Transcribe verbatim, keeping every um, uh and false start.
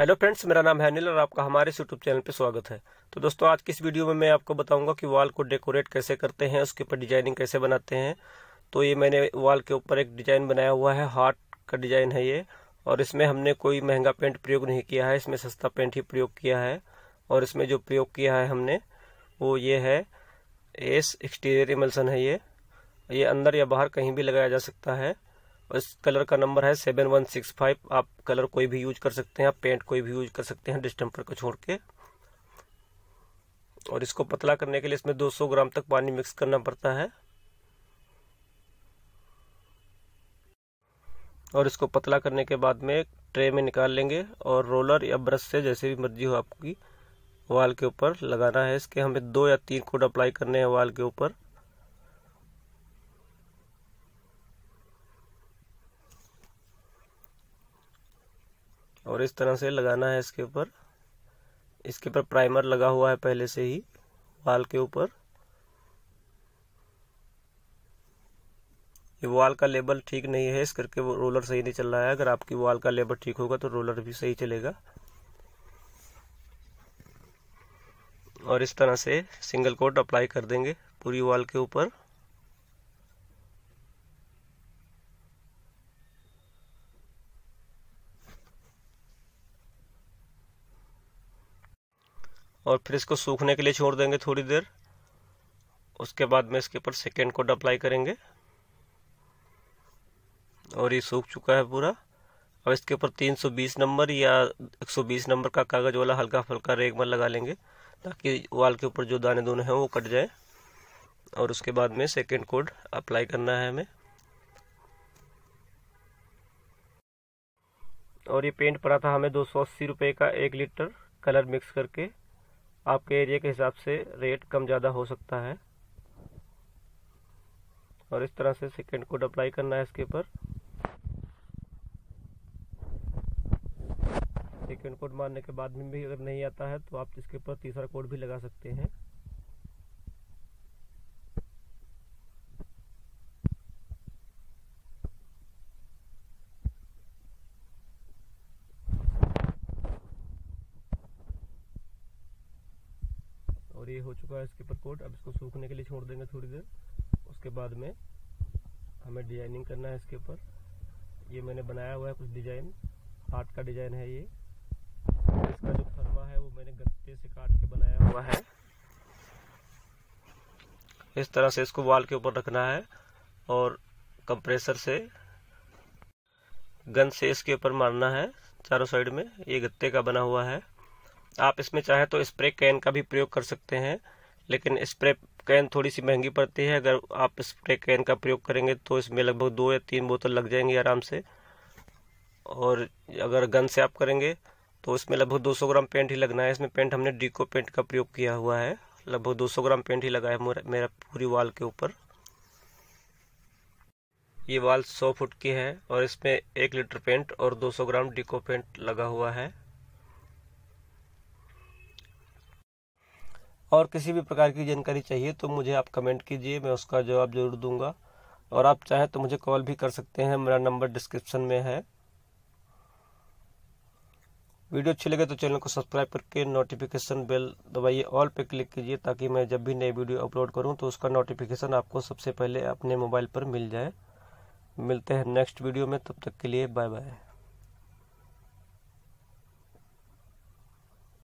Hello friends, मेरा नाम है अनिल और आपका हमारे यूट्यूब चैनल पर स्वागत है। तो दोस्तों, आज की इस वीडियो में मैं आपको बताऊंगा कि वॉल को डेकोरेट कैसे करते हैं, उसके ऊपर डिजाइनिंग कैसे बनाते हैं। तो ये मैंने वॉल के ऊपर एक डिजाइन बनाया हुआ है, हार्ट का डिजाइन है ये, और इसमें हमने कोई महंगा पेंट प्रयोग नहीं किया है, इसमें सस्ता पेंट ही प्रयोग किया है। और इसमें जो प्रयोग किया है हमने वो ये है एस एक्सटीरियर एमल्सन है ये ये अंदर या बाहर कहीं भी लगाया जा सकता है। इस कलर का नंबर है सेवन वन सिक्स फाइव। आप कलर कोई भी यूज कर सकते हैं, आप पेंट कोई भी यूज कर सकते हैं डिस्टेंपर को छोड़ के। और इसको पतला करने के लिए इसमें दो सौ ग्राम तक पानी मिक्स करना पड़ता है और इसको पतला करने के बाद में ट्रे में निकाल लेंगे और रोलर या ब्रश से, जैसे भी मर्जी हो आपकी, वॉल के ऊपर लगाना है। इसके हमें दो या तीन कोट अप्लाई करने हैं वॉल के ऊपर। और इस तरह से लगाना है इसके ऊपर। इसके ऊपर प्राइमर लगा हुआ है पहले से ही वॉल के ऊपर। ये वॉल का लेबल ठीक नहीं है इस करके वो रोलर सही नहीं चल रहा है। अगर आपकी वॉल का लेबल ठीक होगा तो रोलर भी सही चलेगा। और इस तरह से सिंगल कोट अप्लाई कर देंगे पूरी वॉल के ऊपर। और फिर इसको सूखने के लिए छोड़ देंगे थोड़ी देर। उसके बाद में इसके ऊपर सेकेंड कोट अप्लाई करेंगे। और ये सूख चुका है पूरा। अब इसके ऊपर तीन सौ बीस नंबर या एक सौ बीस नंबर का कागज वाला हल्का फुल्का रेगमल लगा लेंगे ताकि वॉल के ऊपर जो दाने दूने हैं वो कट जाए। और उसके बाद में सेकेंड कोट अप्लाई करना है हमें। और ये पेंट पड़ा था हमें दो सौ अस्सी रुपये का एक लीटर कलर मिक्स करके। आपके एरिया के हिसाब से रेट कम ज़्यादा हो सकता है। और इस तरह से सेकेंड कोट अप्लाई करना है इसके ऊपर। सेकेंड कोट मारने के बाद में भी अगर नहीं आता है तो आप इसके ऊपर तीसरा कोट भी लगा सकते हैं। और ये हो चुका है इसके ऊपर कोट। अब इसको सूखने के लिए छोड़ देंगे थोड़ी देर। उसके बाद में हमें डिजाइनिंग करना है इसके ऊपर। ये मैंने बनाया हुआ है कुछ डिजाइन, हार्ट का डिजाइन है ये। इसका जो फर्मा है वो मैंने गत्ते से काट के बनाया हुआ है। इस तरह से इसको वॉल के ऊपर रखना है और कंप्रेसर से, गन से इसके ऊपर मारना है चारों साइड में। ये गत्ते का बना हुआ है। आप इसमें चाहे तो स्प्रे कैन का भी प्रयोग कर सकते हैं, लेकिन स्प्रे कैन थोड़ी सी महंगी पड़ती है। अगर आप स्प्रे कैन का प्रयोग करेंगे तो इसमें लगभग दो या तीन बोतल लग जाएंगी आराम से। और अगर गन से आप करेंगे तो इसमें लगभग दो सौ ग्राम पेंट ही लगना है। इसमें पेंट हमने डीको पेंट का प्रयोग किया हुआ है, लगभग दो सौ ग्राम पेंट ही लगा है मेरा पूरी वॉल के ऊपर। ये वॉल सौ फुट की है और इसमें एक लीटर पेंट और दो सौ ग्राम डीको पेंट लगा हुआ है। और किसी भी प्रकार की जानकारी चाहिए तो मुझे आप कमेंट कीजिए, मैं उसका जवाब जरूर दूंगा। और आप चाहें तो मुझे कॉल भी कर सकते हैं, मेरा नंबर डिस्क्रिप्शन में है। वीडियो अच्छी लगे तो चैनल को सब्सक्राइब करके नोटिफिकेशन बेल दबाइए, ऑल पे क्लिक कीजिए ताकि मैं जब भी नई वीडियो अपलोड करूं तो उसका नोटिफिकेशन आपको सबसे पहले अपने मोबाइल पर मिल जाए। मिलते हैं नेक्स्ट वीडियो में, तब तक के लिए बाय बाय।